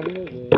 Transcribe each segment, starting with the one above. radio de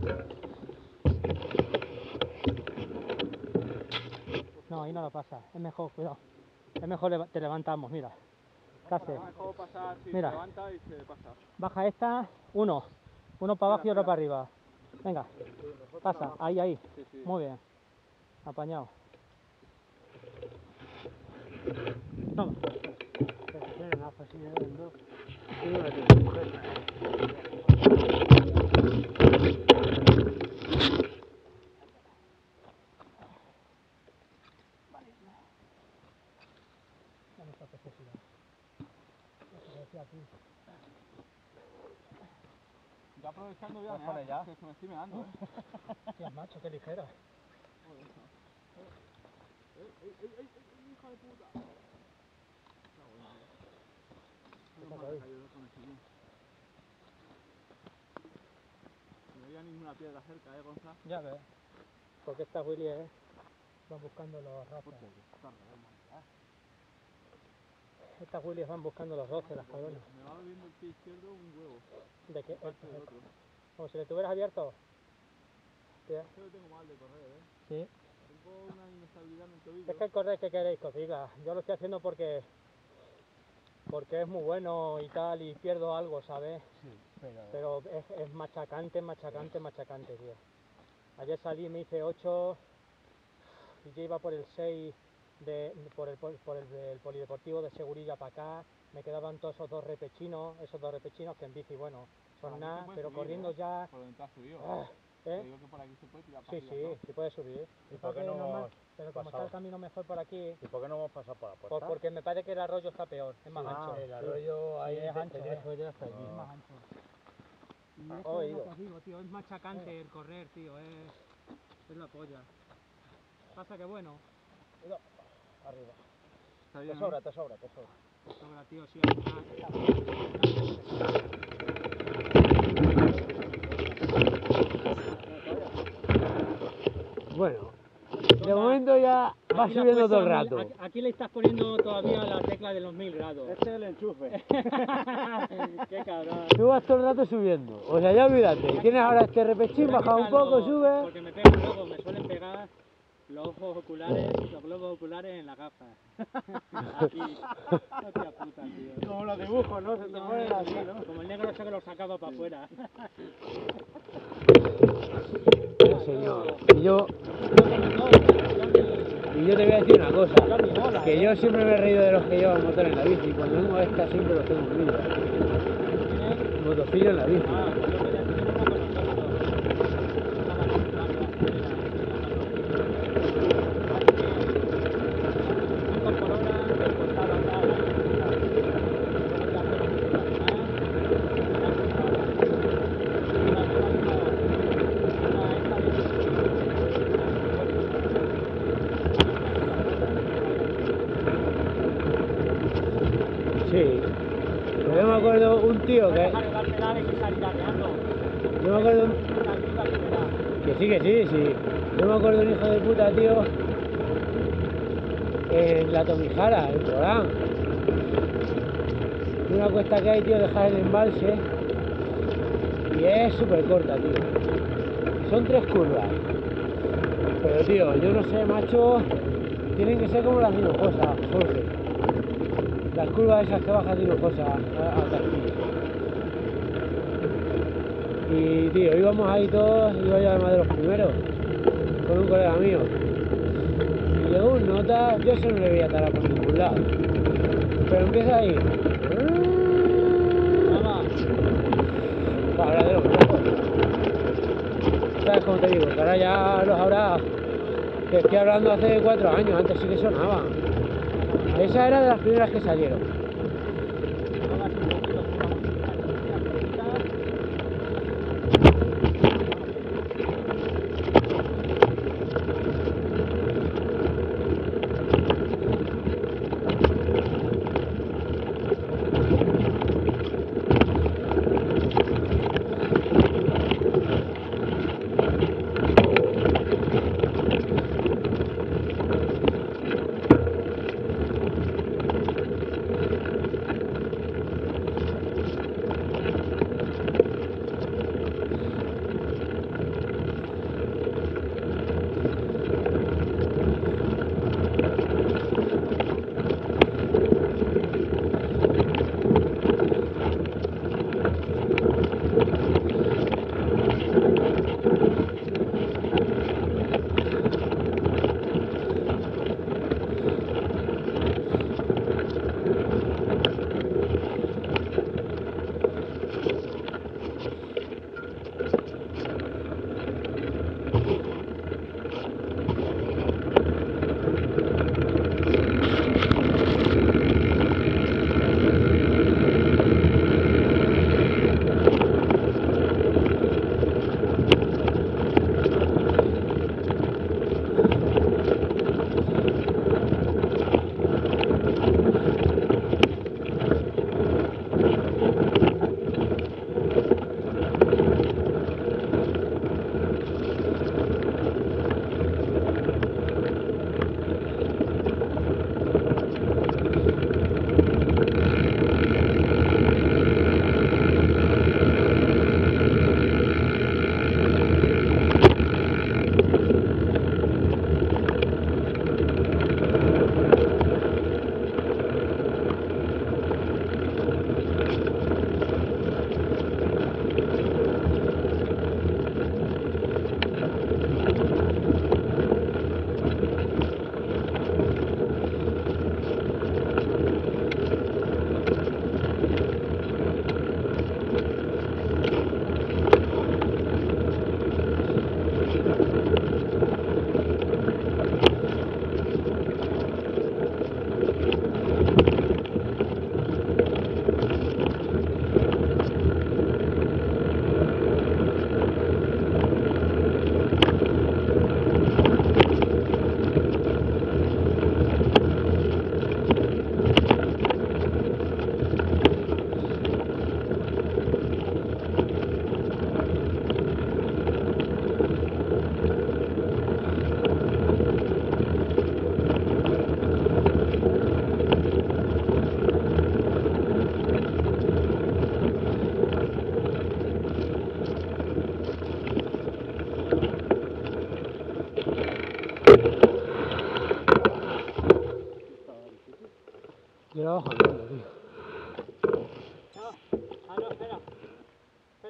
Bravo. No, ahí no lo pasa, es mejor, cuidado. Es mejor, te levantamos, mira. Casi. Mira. Baja esta, uno para abajo y otro para arriba. Venga, pasa, ahí. Muy bien. Apañado. Toma. Ya aprovechando voy a mear, ya. Que me estoy meando, Qué macho, qué ligera. ¡Ey, hija de puta! No había ninguna piedra cerca, Gonzalo. Ya ves. Porque esta Willy es... Van buscando los ratos. Estas Willies van buscando los 12, las cabronas. Me va abriendo el pie izquierdo un huevo. ¿De qué? Como si le tuvieras abierto. ¿Qué? Es que lo tengo mal de correr, Sí. Tengo una inestabilidad en el tobillo. Es que el correr que queréis que os diga. Yo lo estoy haciendo porque... porque es muy bueno y tal, y pierdo algo, ¿sabes? Sí, pero es machacante, tío. Ayer salí, me hice 8 y yo iba por el 6 por el polideportivo de Segurilla para acá. Me quedaban todos esos dos repechinos que en bici, bueno, son nada, pero subir, corriendo ya... Por donde te has subido, ¿eh? Te digo que por aquí se puede tirar para arriba, ¿no? Sí, puedes subir. ¿Y por qué no hemos Pero como pasado? Está el camino mejor por aquí... ¿Y por qué no hemos pasado por la puerta? Porque me parece que el arroyo está peor, es más ancho. El arroyo ahí es ancho, hasta allí. Es más ancho. Y eso es lo que os digo, tío, es machacante el correr, tío, es la polla. Pasa que bueno... Cuidado, arriba. Está bien, te sobra. Sobra, tío, sí, bueno, de momento ya va subiendo todo el rato. Aquí le estás poniendo todavía la tecla de los 1000 grados. Este es el enchufe. Qué cabrón. Tú vas todo el rato subiendo. O sea, ya olvídate. Tienes ahora este repechín, baja un poco, sube. Porque me pegan luego, me suelen pegar. Los ojos oculares, los globos oculares en la gafa. Aquí, hostia puta, tío. Como los dibujos, ¿no? Se te ponen así, ¿no? Como el negro ese que lo sacaba para afuera. Pero señor, y yo te voy a decir una cosa, que yo siempre me he reído de los que llevan motor en la bici, cuando vengo a esta siempre los tengo unidos. Motociclo en la bici. Tío, que... Yo me acuerdo... Que sí. Yo me acuerdo de un hijo de puta, tío, en la Tomijara, en Corán. Una cuesta que hay, tío, dejar el embalse. Y es súper corta, tío. Son 3 curvas. Pero, tío, yo no sé, macho... Tienen que ser como las Hinojosas, Jorge. Las curvas esas que bajan Hinojosas a Castillo. Y tío, íbamos ahí todos, iba yo además de los primeros, con un colega mío. Y llegó un nota, yo eso no le veía tarar por ningún lado. Pero empieza ahí. Para hablar de los brazos. ¿Sabes cómo te digo? Que ahora ya los habrá. Te estoy hablando hace 4 años, antes sí que sonaban. Esa era de las primeras que salieron.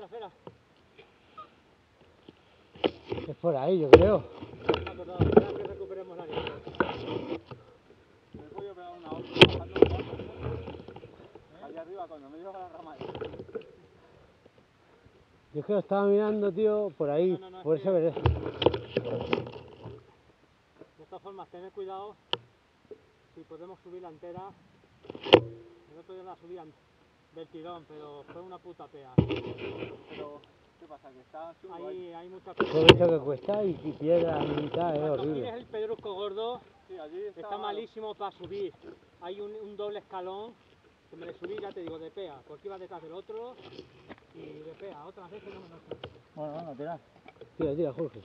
Espera. Es por ahí, yo creo. Espera que recuperemos la nieve. Me voy a pegar una otra, bajando un poco. Allá arriba, cuando me llevo a la rama. Yo es que lo estaba mirando, tío, por ahí, no, por ese veré. De todas formas, tened cuidado. Si podemos subir la entera. El otro día la subían del tirón, pero fue una puta pea. Pero, ¿qué pasa? Que está subiendo. Hay mucha cosa. Todo esto que cuesta y si piedra la mitad es horrible. Aquí es el pedrusco gordo, sí, allí está malísimo para subir. Hay un doble escalón que me le subí, ya te digo, de pea, porque iba detrás del otro y de pea. Otras veces no me lo subí. Bueno, tira. Tira, Jorge.